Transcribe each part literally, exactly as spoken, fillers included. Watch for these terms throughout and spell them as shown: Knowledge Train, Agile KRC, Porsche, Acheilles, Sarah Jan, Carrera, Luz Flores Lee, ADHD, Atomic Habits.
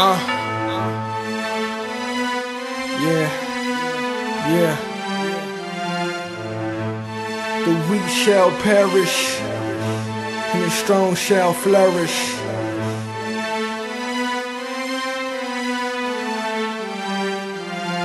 Uh. Yeah. Yeah. The weak shall perish, and the strong shall flourish.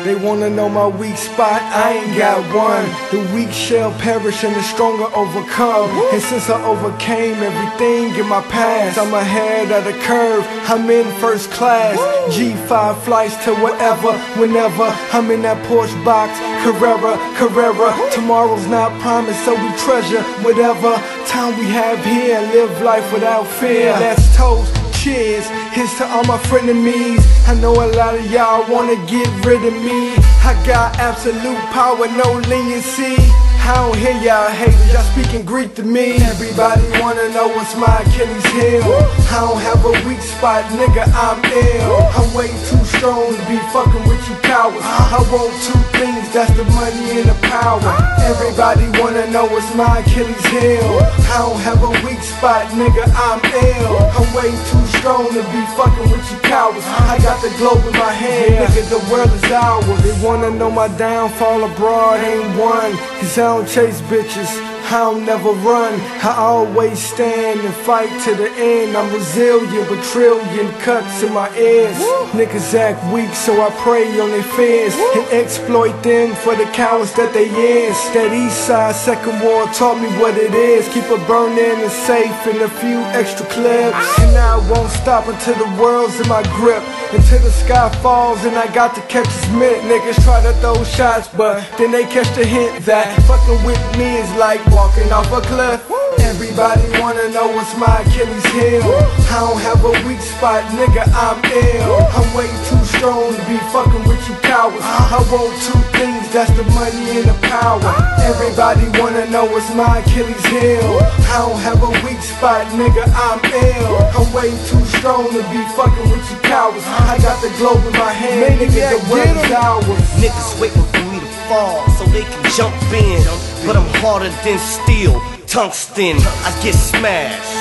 They wanna know my weak spot, I ain't got one. The weak shall perish and the stronger overcome. And since I overcame everything in my past, I'm ahead of the curve, I'm in first class. G five flights to whatever, whenever. I'm in that Porsche box, Carrera, Carrera. Tomorrow's not promised, so we treasure whatever time we have here. Live life without fear. That's toast. Cheers, here's to all my frenemies. I know a lot of y'all wanna get rid of me. I got absolute power, no leniency. I don't hear y'all haters, y'all speaking Greek to me. Everybody wanna know what's my Achilles heel. I don't have a weak spot, nigga, I'm ill. I'm way too strong to be fucking with you cowards. I want two things, that's the money and the power. Everybody wanna know what's my Achilles heel. I don't have a weak spot, nigga, I'm ill. I'm way too strong to be fucking with you cowards. I got the globe in my hand, nigga, the world is ours. They wanna know my downfall abroad, ain't one. Cause I don't chase bitches, I don't never run. I always stand and fight to the end. I'm resilient with trillion cuts in my ears. Woo. Niggas act weak, so I prey on their fears. Woo. And exploit them for the cowards that they is. That east side second war taught me what it is. Keep it burning and safe and a few extra clips. Ow. And I won't stop until the world's in my grip. Until the sky falls and I got to catch this mint. Niggas try to throw shots, but then they catch the hint that fucking with me is like walking off a cliff. Everybody wanna know what's my Achilles heel. I don't have a weak spot, nigga, I'm ill. I'm way too strong to be fucking with you cowards. I want two things, that's the money and the power. Everybody wanna know what's my Achilles heel. I don't have a weak spot, nigga, I'm ill. I'm way too strong to be fucking with you cowards. I got the globe in my hand, nigga, the world is ours. Niggas waiting for me to fall so they can jump in, but I'm harder than steel. Tungsten, I get smashed.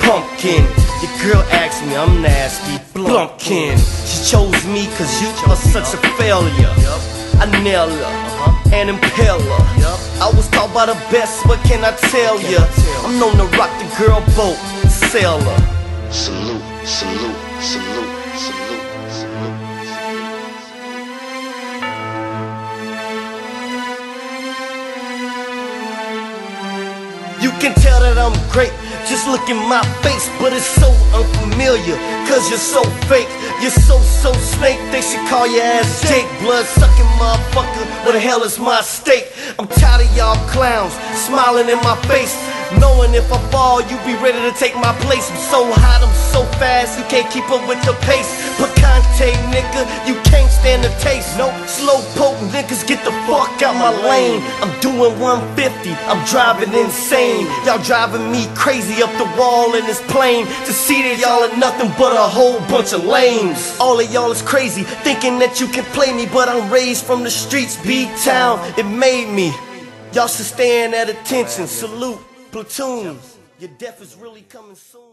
Pumpkin, your girl asked me, I'm nasty. Blumpkin, she chose me cause you are such a failure. I nail her and impale her. I was taught by the best, what can I tell ya? I'm known to rock the girl boat, sail her. Salute, salute, salute, salute, salute. You can tell that I'm great, just look in my face. But it's so unfamiliar, cause you're so fake. You're so, so snake, they should call your ass Jake. Blood sucking motherfucker, what the hell is my stake? I'm tired of y'all clowns, smiling in my face. Knowing if I fall, you be ready to take my place. I'm so hot, I'm so fast, you can't keep up with the pace. Picante, nigga, you can't stand the taste. No slow potent niggas, get the fuck out my lane. I'm doing one fifty, I'm driving insane. Y'all driving me crazy up the wall in this plane. To see that y'all are nothing but a whole bunch of lames. All of y'all is crazy, thinking that you can play me. But I'm raised from the streets, B-Town, it made me. Y'all should stand at attention, salute, platoon. Your death is really coming soon.